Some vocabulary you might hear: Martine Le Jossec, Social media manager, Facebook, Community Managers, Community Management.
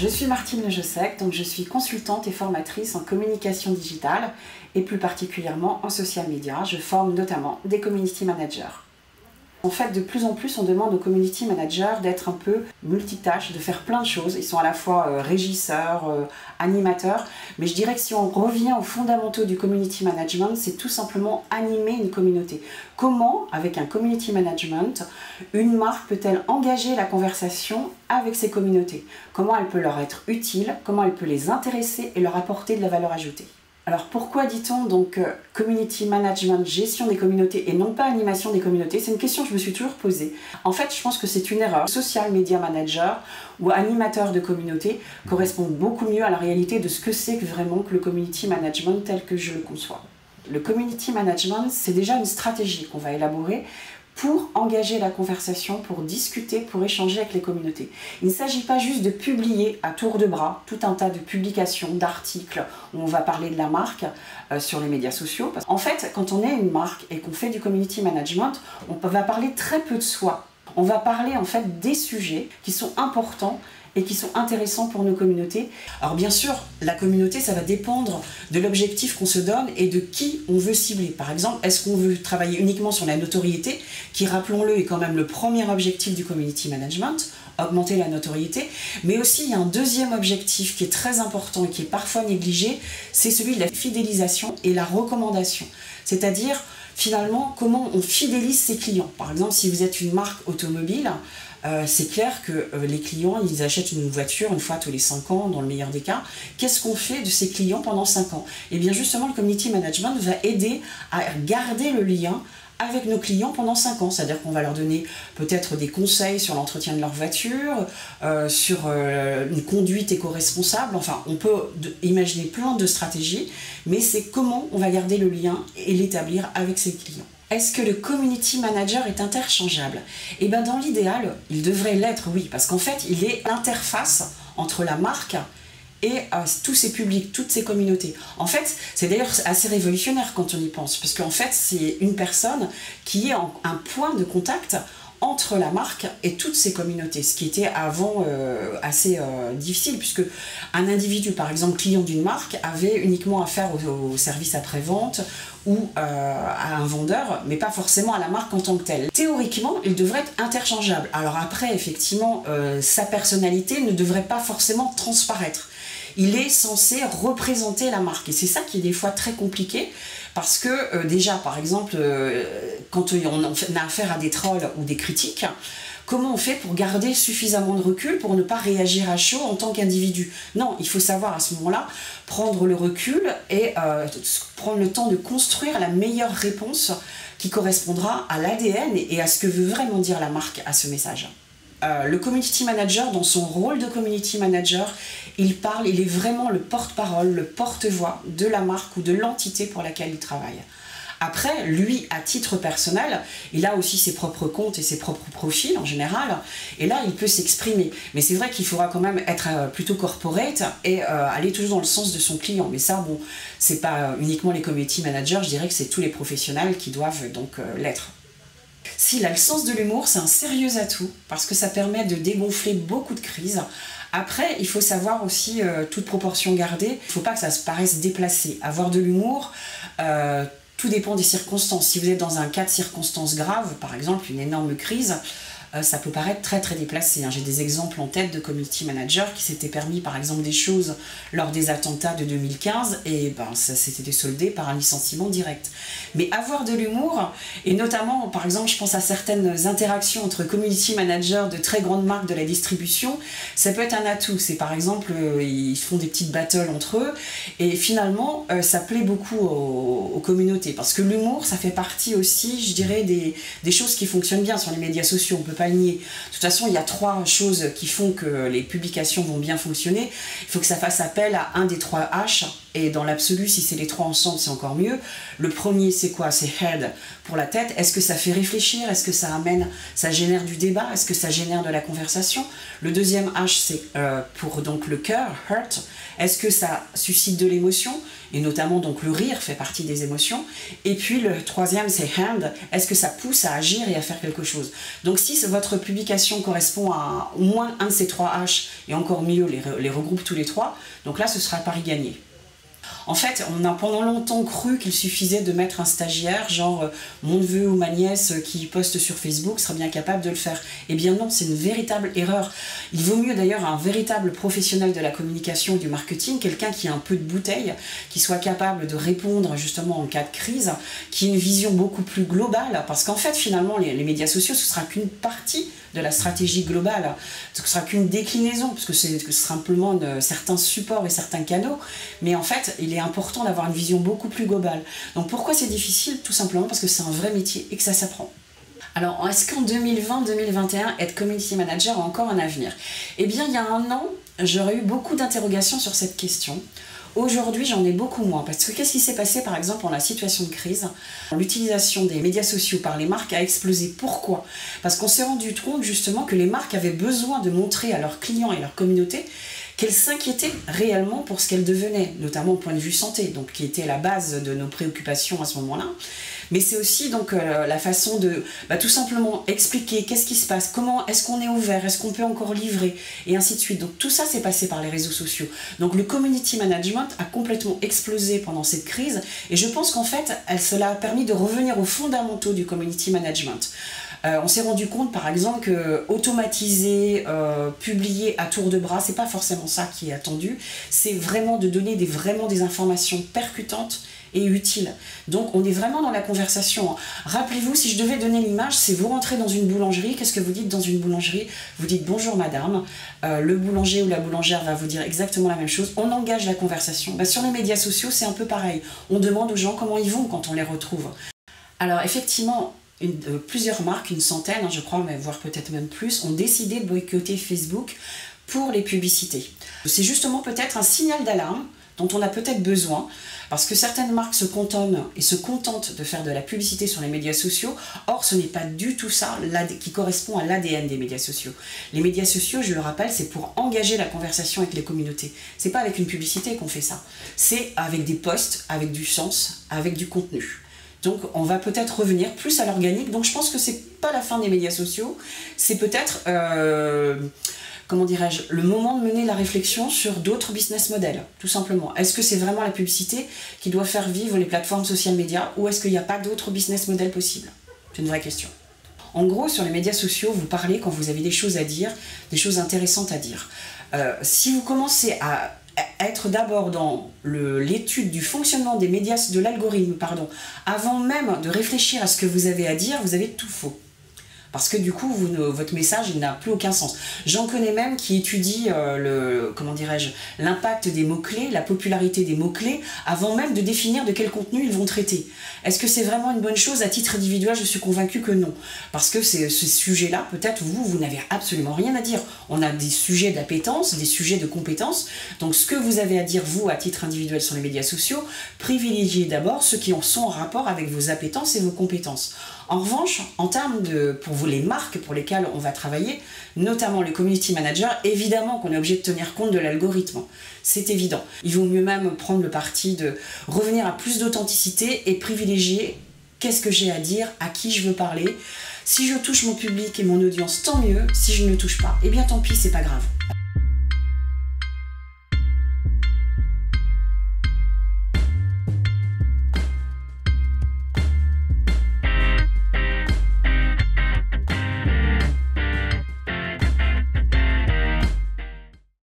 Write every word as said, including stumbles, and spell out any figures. Je suis Martine Le Jossec, donc je suis consultante et formatrice en communication digitale et plus particulièrement en social media. Je forme notamment des community managers. En fait, de plus en plus, on demande aux community managers d'être un peu multitâches, de faire plein de choses. Ils sont à la fois euh, régisseurs, euh, animateurs, mais je dirais que si on revient aux fondamentaux du community management, c'est tout simplement animer une communauté. Comment, avec un community management, une marque peut-elle engager la conversation avec ses communautés? Comment elle peut leur être utile? Comment elle peut les intéresser et leur apporter de la valeur ajoutée? Alors pourquoi dit-on donc community management, gestion des communautés et non pas animation des communautés? C'est une question que je me suis toujours posée. En fait, je pense que c'est une erreur. Social media manager ou animateur de communauté correspondent beaucoup mieux à la réalité de ce que c'est vraiment que le community management tel que je le conçois. Le community management, c'est déjà une stratégie qu'on va élaborer pour engager la conversation, pour discuter, pour échanger avec les communautés. Il ne s'agit pas juste de publier à tour de bras tout un tas de publications, d'articles où on va parler de la marque euh, sur les médias sociaux. En fait, quand on est une marque et qu'on fait du community management, on va parler très peu de soi. On va parler en fait des sujets qui sont importants et qui sont intéressants pour nos communautés. Alors bien sûr, la communauté, ça va dépendre de l'objectif qu'on se donne et de qui on veut cibler. Par exemple, est-ce qu'on veut travailler uniquement sur la notoriété, qui, rappelons-le, est quand même le premier objectif du community management, augmenter la notoriété, mais aussi il y a un deuxième objectif qui est très important et qui est parfois négligé, c'est celui de la fidélisation et la recommandation. C'est-à-dire, finalement, comment on fidélise ses clients. Par exemple, si vous êtes une marque automobile, Euh, c'est clair que euh, les clients, ils achètent une voiture une fois tous les cinq ans, dans le meilleur des cas. Qu'est-ce qu'on fait de ces clients pendant cinq ans? Et bien justement, le community management va aider à garder le lien avec nos clients pendant cinq ans. C'est-à-dire qu'on va leur donner peut-être des conseils sur l'entretien de leur voiture, euh, sur euh, une conduite éco-responsable. Enfin, on peut imaginer plein de stratégies, mais c'est comment on va garder le lien et l'établir avec ses clients. Est-ce que le community manager est interchangeable? Eh bien, dans l'idéal, il devrait l'être, oui, parce qu'en fait, il est l'interface entre la marque et euh, tous ses publics, toutes ses communautés. En fait, c'est d'ailleurs assez révolutionnaire quand on y pense, parce qu'en fait, c'est une personne qui est en, un point de contact entre la marque et toutes ses communautés, ce qui était avant euh, assez euh, difficile, puisque un individu, par exemple, client d'une marque, avait uniquement affaire au, au service après-vente ou euh, à un vendeur, mais pas forcément à la marque en tant que telle. Théoriquement, il devrait être interchangeable. Alors après, effectivement, euh, sa personnalité ne devrait pas forcément transparaître. Il est censé représenter la marque. Et c'est ça qui est des fois très compliqué, parce que euh, déjà, par exemple, euh, quand on a affaire à des trolls ou des critiques, comment on fait pour garder suffisamment de recul pour ne pas réagir à chaud en tant qu'individu? Non, il faut savoir à ce moment-là prendre le recul et euh, prendre le temps de construire la meilleure réponse qui correspondra à l'A D N et à ce que veut vraiment dire la marque à ce message. Euh, le community manager, dans son rôle de community manager, il parle, il est vraiment le porte-parole, le porte-voix de la marque ou de l'entité pour laquelle il travaille. Après, lui, à titre personnel, il a aussi ses propres comptes et ses propres profils en général, et là, il peut s'exprimer. Mais c'est vrai qu'il faudra quand même être plutôt corporate et euh, aller toujours dans le sens de son client. Mais ça, bon, c'est pas uniquement les community managers, je dirais que c'est tous les professionnels qui doivent donc euh, l'être. S'il a le sens de l'humour, c'est un sérieux atout, parce que ça permet de dégonfler beaucoup de crises. Après, il faut savoir aussi, euh, toute proportion gardée, il ne faut pas que ça se paraisse déplacé. Avoir de l'humour, euh, tout dépend des circonstances. Si vous êtes dans un cas de circonstances graves, par exemple une énorme crise, euh, ça peut paraître très très déplacé, hein. J'ai des exemples en tête de community managers qui s'étaient permis par exemple des choses lors des attentats de deux mille quinze, et ben, ça s'était soldé par un licenciement direct. Mais avoir de l'humour, et notamment, par exemple, je pense à certaines interactions entre community managers de très grandes marques de la distribution, ça peut être un atout. C'est par exemple, euh, ils font des petites battles entre eux, et finalement, euh, ça plaît beaucoup aux, aux communautés, parce que l'humour, ça fait partie aussi, je dirais, des, des choses qui fonctionnent bien sur les médias sociaux, on peut pas le nier. De toute façon, il y a trois choses qui font que les publications vont bien fonctionner. Il faut que ça fasse appel à un des trois H, et dans l'absolu, si c'est les trois ensemble, c'est encore mieux. Le premier, c'est quoi? C'est head pour la tête. Est-ce que ça fait réfléchir? Est-ce que ça amène, ça génère du débat? Est-ce que ça génère de la conversation? Le deuxième H, c'est euh, pour donc le cœur, heart. Est-ce que ça suscite de l'émotion? Et notamment, donc, le rire fait partie des émotions. Et puis, le troisième, c'est hand. Est-ce que ça pousse à agir et à faire quelque chose? Donc, si votre publication correspond à au moins un de ces trois H, et encore mieux, les, re les regroupe tous les trois, donc là, ce sera pari gagné. En fait, on a pendant longtemps cru qu'il suffisait de mettre un stagiaire, genre euh, mon neveu ou ma nièce euh, qui poste sur Facebook serait bien capable de le faire. Eh bien non, c'est une véritable erreur. Il vaut mieux d'ailleurs un véritable professionnel de la communication ou du marketing, quelqu'un qui a un peu de bouteille, qui soit capable de répondre justement en cas de crise, qui ait une vision beaucoup plus globale, parce qu'en fait finalement les, les médias sociaux, ce ne sera qu'une partie de la stratégie globale, ce ne sera qu'une déclinaison, parce que c'est simplement de, certains supports et certains canaux, mais en fait il est important d'avoir une vision beaucoup plus globale. Donc pourquoi c'est difficile? Tout simplement parce que c'est un vrai métier et que ça s'apprend. Alors est-ce qu'en deux mille vingt deux mille vingt et un, être community manager a encore un avenir? Eh bien il y a un an, j'aurais eu beaucoup d'interrogations sur cette question. Aujourd'hui, j'en ai beaucoup moins, parce que qu'est-ce qui s'est passé par exemple en la situation de crise? L'utilisation des médias sociaux par les marques a explosé. Pourquoi? Parce qu'on s'est rendu compte justement que les marques avaient besoin de montrer à leurs clients et leur communauté qu'elles s'inquiétaient réellement pour ce qu'elles devenaient, notamment au point de vue santé, donc qui était la base de nos préoccupations à ce moment-là. Mais c'est aussi donc euh, la façon de bah, tout simplement expliquer qu'est-ce qui se passe, comment est-ce qu'on est ouvert, est-ce qu'on peut encore livrer, et ainsi de suite. Donc tout ça s'est passé par les réseaux sociaux. Donc le community management a complètement explosé pendant cette crise, et je pense qu'en fait, elle, cela a permis de revenir aux fondamentaux du community management. Euh, on s'est rendu compte par exemple que automatiser, euh, publier à tour de bras, c'est pas forcément ça qui est attendu, c'est vraiment de donner des, vraiment des informations percutantes et utiles. Donc on est vraiment dans la conversation. Rappelez-vous, si je devais donner l'image, c'est vous rentrez dans une boulangerie, qu'est-ce que vous dites dans une boulangerie? Vous dites bonjour madame, euh, le boulanger ou la boulangère va vous dire exactement la même chose, on engage la conversation. Bah, sur les médias sociaux c'est un peu pareil, on demande aux gens comment ils vont quand on les retrouve. Alors effectivement, Une, euh, plusieurs marques, une centaine hein, je crois, mais voire peut-être même plus, ont décidé de boycotter Facebook pour les publicités. C'est justement peut-être un signal d'alarme dont on a peut-être besoin, parce que certaines marques se cantonnent et se contentent de faire de la publicité sur les médias sociaux, or ce n'est pas du tout ça qui correspond à l'A D N des médias sociaux. Les médias sociaux, je le rappelle, c'est pour engager la conversation avec les communautés. C'est pas avec une publicité qu'on fait ça, c'est avec des posts, avec du sens, avec du contenu. Donc on va peut-être revenir plus à l'organique. Donc je pense que c'est pas la fin des médias sociaux, c'est peut-être, euh, comment dirais-je, le moment de mener la réflexion sur d'autres business models, tout simplement. Est-ce que c'est vraiment la publicité qui doit faire vivre les plateformes social médias, ou est-ce qu'il n'y a pas d'autres business models possibles? C'est une vraie question. En gros, sur les médias sociaux, vous parlez quand vous avez des choses à dire, des choses intéressantes à dire. Euh, si vous commencez à être d'abord dans l'étude du fonctionnement des médias, de l'algorithme, pardon, avant même de réfléchir à ce que vous avez à dire, vous avez tout faux. Parce que du coup, vous, votre message n'a plus aucun sens. J'en connais même qui étudient euh, le, comment dirais-je, l'impact des mots-clés, la popularité des mots-clés, avant même de définir de quel contenu ils vont traiter. Est-ce que c'est vraiment une bonne chose? À titre individuel, je suis convaincue que non. Parce que ces, ces sujets-là, peut-être vous, vous n'avez absolument rien à dire. On a des sujets d'appétence, des sujets de compétence. Donc ce que vous avez à dire, vous, à titre individuel sur les médias sociaux, privilégiez d'abord ceux qui en sont en rapport avec vos appétences et vos compétences. En revanche, en termes de, pour vous, les marques pour lesquelles on va travailler, notamment les community managers, évidemment qu'on est obligé de tenir compte de l'algorithme. C'est évident. Il vaut mieux même prendre le parti de revenir à plus d'authenticité et privilégier qu'est-ce que j'ai à dire, à qui je veux parler. Si je touche mon public et mon audience, tant mieux. Si je ne touche pas, eh bien tant pis, c'est pas grave.